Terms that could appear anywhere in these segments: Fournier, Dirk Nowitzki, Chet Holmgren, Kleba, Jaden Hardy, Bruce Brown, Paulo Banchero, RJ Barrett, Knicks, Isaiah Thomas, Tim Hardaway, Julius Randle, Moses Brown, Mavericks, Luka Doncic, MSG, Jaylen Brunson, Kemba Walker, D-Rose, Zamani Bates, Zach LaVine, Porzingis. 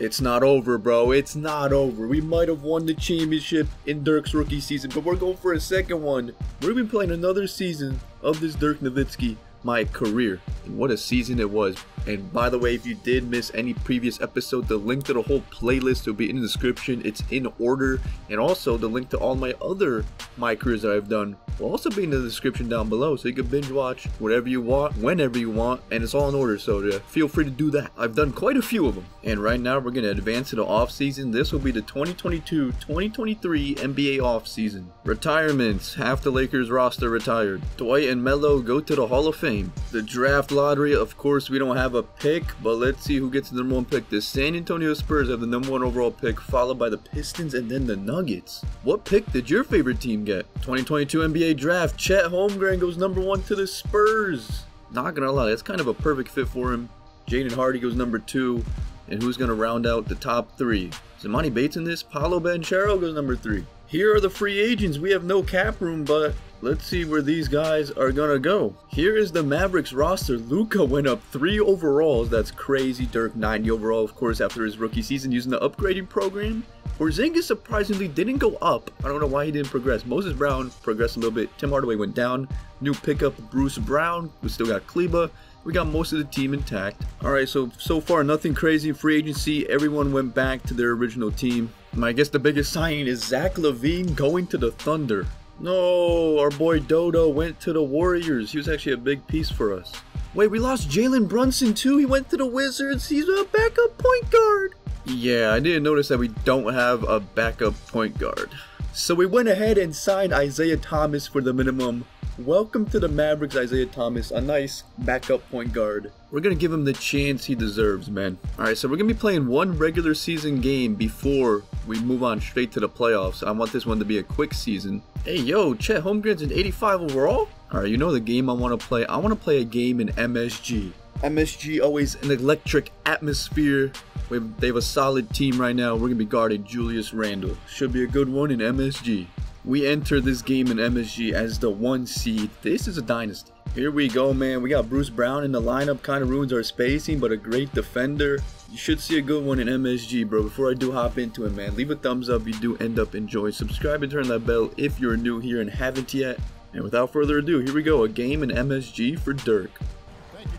It's not over, bro. It's not over. We might have won the championship in Dirk's rookie season, but we're going for a second one. We're going to be playing another season of this Dirk Nowitzki, my career. And what a season it was. And by the way, if you did miss any previous episode, the link to the whole playlist will be in the description. It's in order. And also the link to all my other my careers that I've done will also be in the description down below, so you can binge watch whatever you want, whenever you want, and it's all in order, so feel free to do that. I've done quite a few of them. And right now we're going to advance to the offseason. This will be the 2022-2023 NBA offseason. Retirements. Half the Lakers roster retired. Dwight and Melo go to the Hall of Fame. The draft lottery. Of course, we don't have a pick, but let's see who gets the number one pick. The San Antonio Spurs have the number one overall pick, followed by the Pistons and then the Nuggets. What pick did your favorite team get? 2022 NBA draft. Chet Holmgren goes number one to the Spurs. Not gonna lie, that's kind of a perfect fit for him. Jaden Hardy goes number two. And who's gonna round out the top three? Zamani Bates in this. Paulo Banchero goes number three. Here are the free agents. We have no cap room, but let's see where these guys are gonna go. Here is the Mavericks roster. Luka went up 3 overalls. That's crazy. Dirk 90 overall, of course, after his rookie season using the upgrading program. Porzingis surprisingly didn't go up. I don't know why he didn't progress. Moses Brown progressed a little bit. Tim Hardaway went down. New pickup, Bruce Brown. We still got Kleba. We got most of the team intact. All right, so far, nothing crazy in free agency. Everyone went back to their original team. And I guess the biggest signing is Zach LaVine going to the Thunder. No, our boy Dodo went to the Warriors. He was actually a big piece for us. Wait, we lost Jaylen Brunson too. He went to the Wizards. He's a backup point guard. Yeah, I didn't notice that we don't have a backup point guard. So we went ahead and signed Isaiah Thomas for the minimum. Welcome to the Mavericks, Isaiah Thomas, a nice backup point guard. We're going to give him the chance he deserves, man. All right, so we're going to be playing one regular season game before we move on straight to the playoffs. I want this one to be a quick season. Hey, yo, Chet Holmgren's an 85 overall. All right, you know the game I want to play. I want to play a game in MSG. MSG, always an electric atmosphere. They have a solid team right now. We're going to be guarding Julius Randle. Should be a good one in MSG. We enter this game in MSG as the 1 seed. This is a dynasty. Here we go, man. We got Bruce Brown in the lineup. Kind of ruins our spacing, but a great defender. You should see a good one in MSG, bro. Before I do hop into it, man, leave a thumbs up if you do end up enjoying. Subscribe and turn that bell if you're new here and haven't yet. And without further ado, here we go. A game in MSG for Dirk.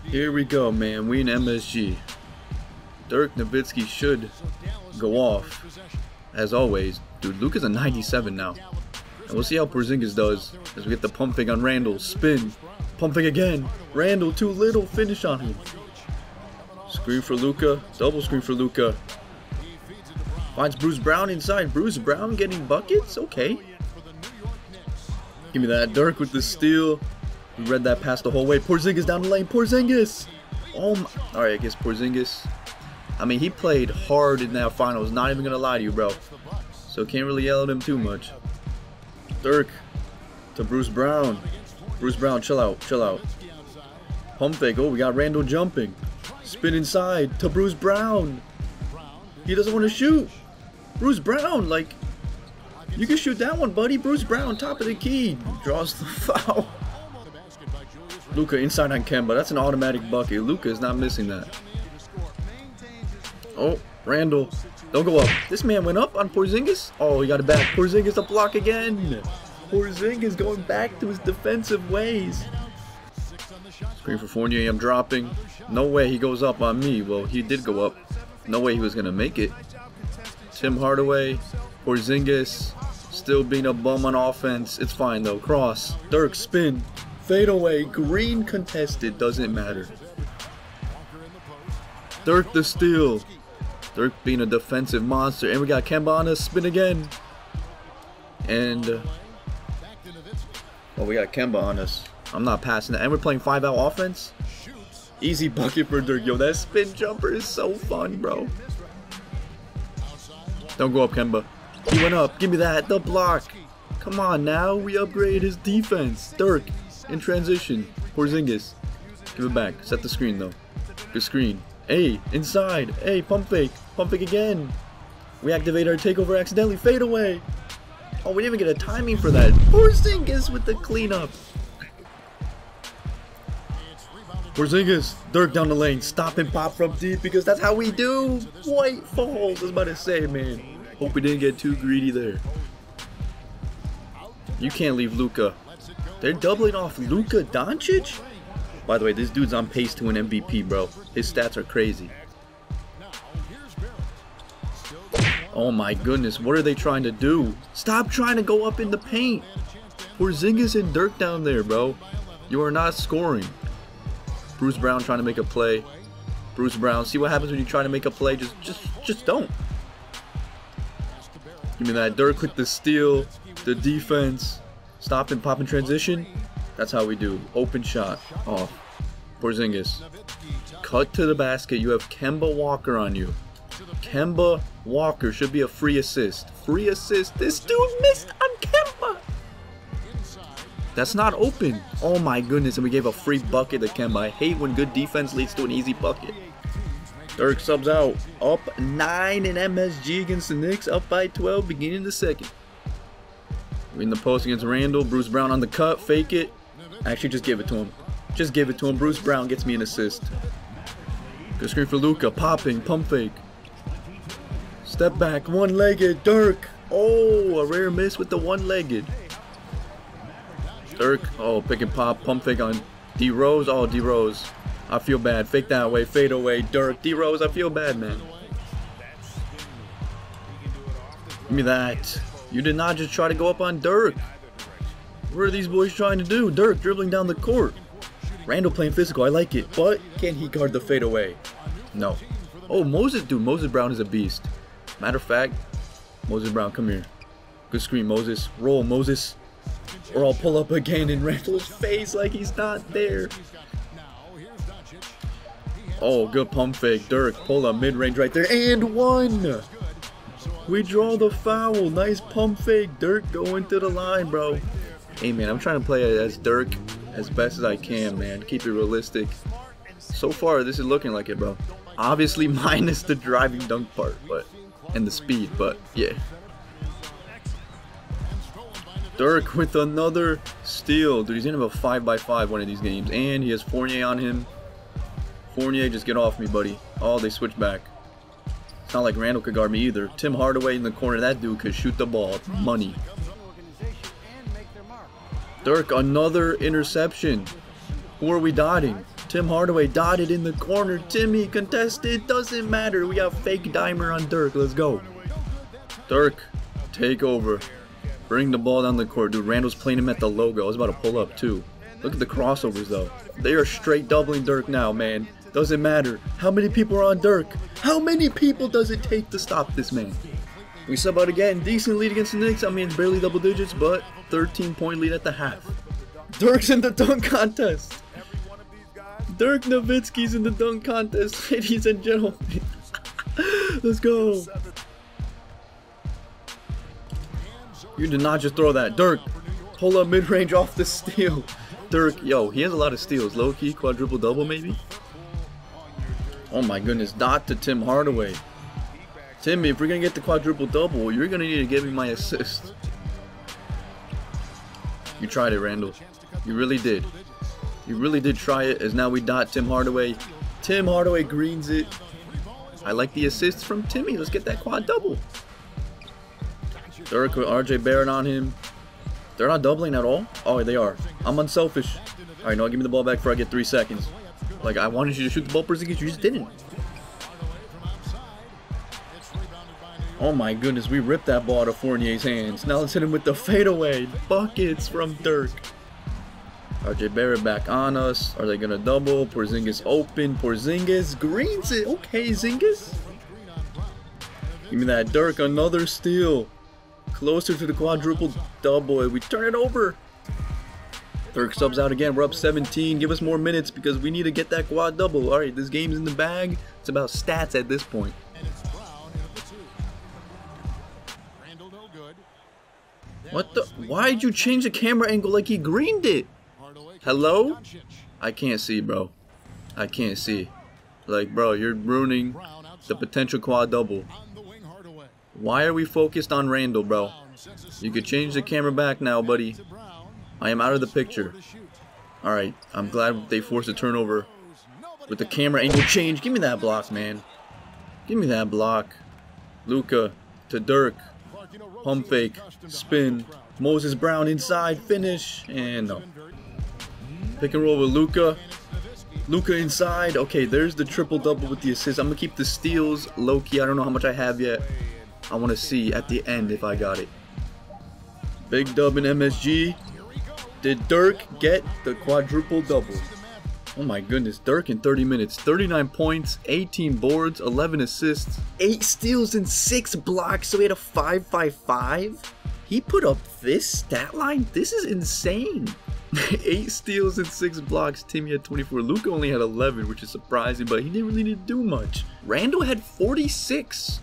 Here we go, man. We in MSG. Dirk Nowitzki should go off, as always. Dude, Luka's a 97 now. And we'll see how Porzingis does as we get the pumping on Randle. Spin. Pumping again. Randle too little. Finish on him. Screen for Luka. Double screen for Luka. Finds Bruce Brown inside. Bruce Brown getting buckets? Okay. Give me that. Dirk with the steal. We read that pass the whole way. Porzingis down the lane. Porzingis. Oh my. All right, I guess Porzingis. I mean, he played hard in that finals. Not even going to lie to you, bro. So can't really yell at him too much. Dirk to Bruce Brown. Bruce Brown, chill out, chill out. Pump fake. Oh, we got Randle jumping. Spin inside to Bruce Brown. He doesn't want to shoot. Bruce Brown, like, you can shoot that one, buddy. Bruce Brown, top of the key. Draws the foul. Luka inside on Kemba. That's an automatic bucket. Luka is not missing that. Oh, Randle. Don't go up. This man went up on Porzingis. Oh, he got it back. Porzingis a block again. Porzingis going back to his defensive ways. Screen for Fournier. I'm dropping. No way he goes up on me. Well, he did go up. No way he was going to make it. Tim Hardaway. Porzingis still being a bum on offense. It's fine, though. Cross. Dirk, spin. Fade away. Green contested. Doesn't matter. Dirk the steal. Dirk being a defensive monster. And we got Kemba on us. Spin again. And well, we got Kemba on us. I'm not passing that. And we're playing 5-out offense. Easy bucket for Dirk. Yo, that spin jumper is so fun, bro. Don't go up, Kemba. He went up. Give me that. The block. Come on now. We upgrade his defense. Dirk in transition. Porzingis. Give it back. Set the screen, though. Good screen. Hey, inside. Hey, pump fake. Pump fake again. We activate our takeover accidentally. Fade away. Oh, we didn't even get a timing for that. Porzingis with the cleanup. Porzingis, Dirk down the lane, stop and pop from deep because that's how we do. White falls, I was about to say, man. Hope we didn't get too greedy there. You can't leave Luka. They're doubling off Luka Doncic? By the way, this dude's on pace to an MVP, bro. His stats are crazy. Oh my goodness, what are they trying to do? Stop trying to go up in the paint. Porzingis and Dirk down there, bro. You are not scoring. Bruce Brown trying to make a play. Bruce Brown, see what happens when you try to make a play? Just don't. Give me that. Dirk click the steal, the defense, stop and pop in transition. That's how we do. Open shot off. Porzingis, cut to the basket. You have Kemba Walker on you. Kemba Walker should be a free assist. Free assist. This dude missed on Kemba. That's not open. Oh my goodness, and we gave a free bucket to Kemba. I hate when good defense leads to an easy bucket. Dirk subs out. Up 9 in MSG against the Knicks. Up by 12 beginning the second. In the post against Randle. Bruce Brown on the cut. Fake it. Actually, just give it to him. Just give it to him. Bruce Brown gets me an assist. Good screen for Luka. Popping. Pump fake. Step back. One-legged. Dirk. Oh, a rare miss with the one-legged. Dirk, oh, pick and pop, pump fake on D-Rose. Oh, D-Rose, I feel bad. Fake that away, fade away. Dirk, D-Rose, I feel bad, man. Give me that. You did not just try to go up on Dirk. What are these boys trying to do? Dirk dribbling down the court. Randle playing physical, I like it. But can he guard the fade away? No. Oh, Moses, dude, Moses Brown is a beast. Matter of fact, Moses Brown, come here. Good screen, Moses. Roll, Moses. Or I'll pull up again in Randle's face like he's not there. Oh, good pump fake. Dirk, pull up mid-range right there. And one! We draw the foul. Nice pump fake. Dirk going to the line, bro. Hey, man, I'm trying to play as Dirk as best as I can, man. Keep it realistic. So far, this is looking like it, bro. Obviously, minus the driving dunk part, but and the speed, but yeah. Dirk with another steal. Dude, he's going to have a 5x5 one of these games. And he has Fournier on him. Fournier, just get off me, buddy. Oh, they switch back. It's not like Randle could guard me either. Tim Hardaway in the corner. That dude could shoot the ball. Money. Dirk, another interception. Who are we dotting? Tim Hardaway dotted in the corner. Timmy contested. Doesn't matter. We got fake dimer on Dirk. Let's go. Dirk, take over. Bring the ball down the court. Dude, Randle's playing him at the logo. I was about to pull up, too. Look at the crossovers, though. They are straight doubling Dirk now, man. Doesn't matter. How many people are on Dirk? How many people does it take to stop this man? We sub out again. Decent lead against the Knicks. I mean, it's barely double digits, but 13-point lead at the half. Dirk's in the dunk contest. Dirk Nowitzki's in the dunk contest, ladies and gentlemen. Let's go. You did not just throw that. Dirk, pull up mid-range off the steal. Dirk, yo, he has a lot of steals. Low-key, quadruple-double, maybe? Oh, my goodness. Dot to Tim Hardaway. Timmy, if we're going to get the quadruple-double, you're going to need to give me my assist. You tried it, Randle. You really did. You really did try it, as now we dot Tim Hardaway. Tim Hardaway greens it. I like the assists from Timmy. Let's get that quad-double. Dirk with RJ Barrett on him. They're not doubling at all. Oh, they are. I'm unselfish. All right, no, give me the ball back before I get 3 seconds. Like, I wanted you to shoot the ball, Porzingis. You just didn't. Oh, my goodness. We ripped that ball out of Fournier's hands. Now let's hit him with the fadeaway. Buckets from Dirk. RJ Barrett back on us. Are they going to double? Porzingis open. Porzingis greens it. Okay, Zingis. Give me that. Dirk, another steal. Closer to the quadruple double. We turn it over. Dirk subs out again. We're up 17. Give us more minutes because we need to get that quad double. All right, this game's in the bag. It's about stats at this point. What the? Why'd you change the camera angle like he greened it? Hello? I can't see, bro. I can't see. Like, bro, you're ruining the potential quad double. Why are we focused on Randle, bro? You could change the camera back now, buddy. I am out of the picture. All right, I'm glad they forced a turnover. with the camera angle change. Give me that block, man. Give me that block. Luka to Dirk. Pump fake. Spin. Moses Brown inside. Finish. And no. Pick and roll with Luka. Luka inside. Okay, there's the triple-double with the assist. I'm going to keep the steals low-key. I don't know how much I have yet. I want to see at the end if I got it. Big dub in MSG. Did Dirk get the quadruple-double? Oh my goodness, Dirk in 30 minutes. 39 points, 18 boards, 11 assists, 8 steals, and 6 blocks. So he had a 5-5-5. He put up this stat line? This is insane. 8 steals and 6 blocks. Timmy had 24. Luka only had 11, which is surprising, but he didn't really need to do much. Randle had 46.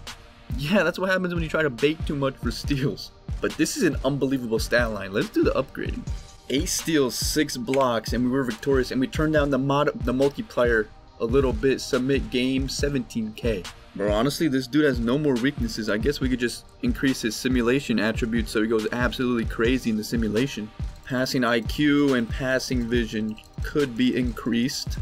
Yeah, that's what happens when you try to bake too much for steals. But this is an unbelievable stat line. Let's do the upgrading. 8 steals, 6 blocks, and we were victorious. And we turned down the multiplier a little bit. Submit game, 17K. Bro, honestly, this dude has no more weaknesses. I guess we could just increase his simulation attributes so he goes absolutely crazy in the simulation. Passing IQ and passing vision could be increased.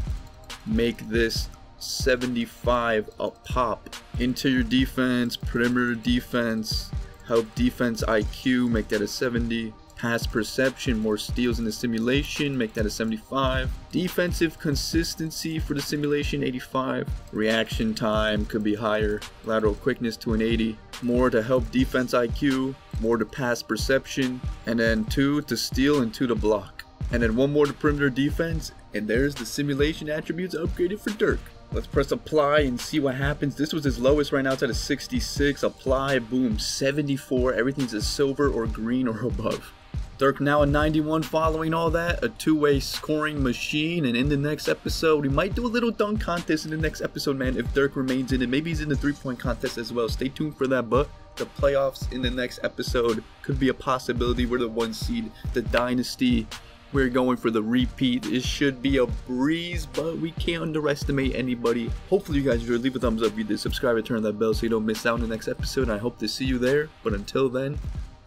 Make this 75 a pop. Interior defense, perimeter defense, help defense IQ, make that a 70. Pass perception, more steals in the simulation, make that a 75. Defensive consistency for the simulation, 85. Reaction time could be higher. Lateral quickness to an 80. More to help defense IQ, more to pass perception, and then 2 to steal and 2 to block. And then 1 more to perimeter defense, and there's the simulation attributes upgraded for Dirk. Let's press apply and see what happens. This was his lowest right now. It's at a 66. Apply, boom, 74. Everything's a silver or green or above. Dirk now a 91 following all that, a two-way scoring machine, and in the next episode, we might do a little dunk contest in the next episode, man, if Dirk remains in it. Maybe he's in the three-point contest as well. Stay tuned for that, but the playoffs in the next episode could be a possibility. We're the 1 seed, the dynasty. We're going for the repeat. It should be a breeze, but we can't underestimate anybody. Hopefully, you guys enjoyed. Leave a thumbs up if you did. Subscribe and turn on that bell so you don't miss out on the next episode. I hope to see you there, but until then,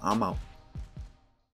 I'm out.